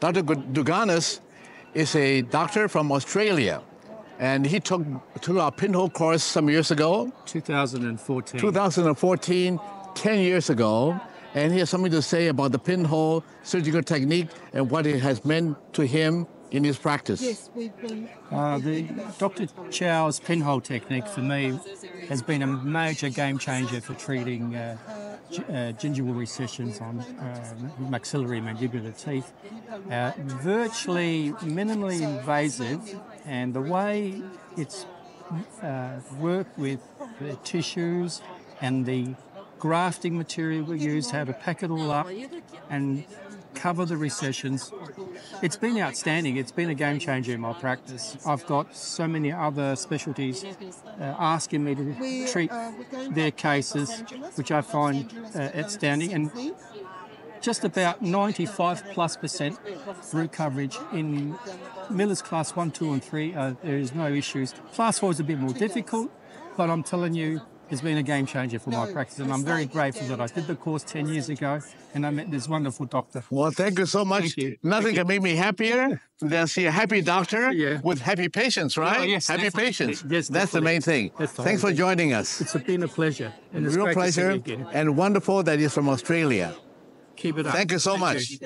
Dr. Duganis is a doctor from Australia, and he took our pinhole course some years ago. 2014, 10 years ago, and he has something to say about the pinhole surgical technique and what it has meant to him in his practice. Yes, Dr. Chao's pinhole technique for me has been a major game changer for treating gingival recessions on maxillary mandibular teeth. Virtually minimally invasive, and the way it's worked with the tissues and the grafting material we used, how to pack it all up and cover the recessions. It's been outstanding. It's been a game changer in my practice. I've got so many other specialties asking me to treat their cases, which I find outstanding, and just about 95%+ root coverage in Miller's class 1, 2 and 3. There is no issues. Class 4 is a bit more difficult, but I'm telling you, it's been a game changer for my practice, and I'm very grateful that I did the course 10 years ago and I met this wonderful doctor. Well, thank you so much. You. Nothing can make me happier than see a happy doctor with happy patients, right? Oh, yes, happy patients. Yes, that's the main thing. Thanks for joining us. It's been a pleasure. And it's a real pleasure, and wonderful that he's from Australia. Keep it up. Thank you so much.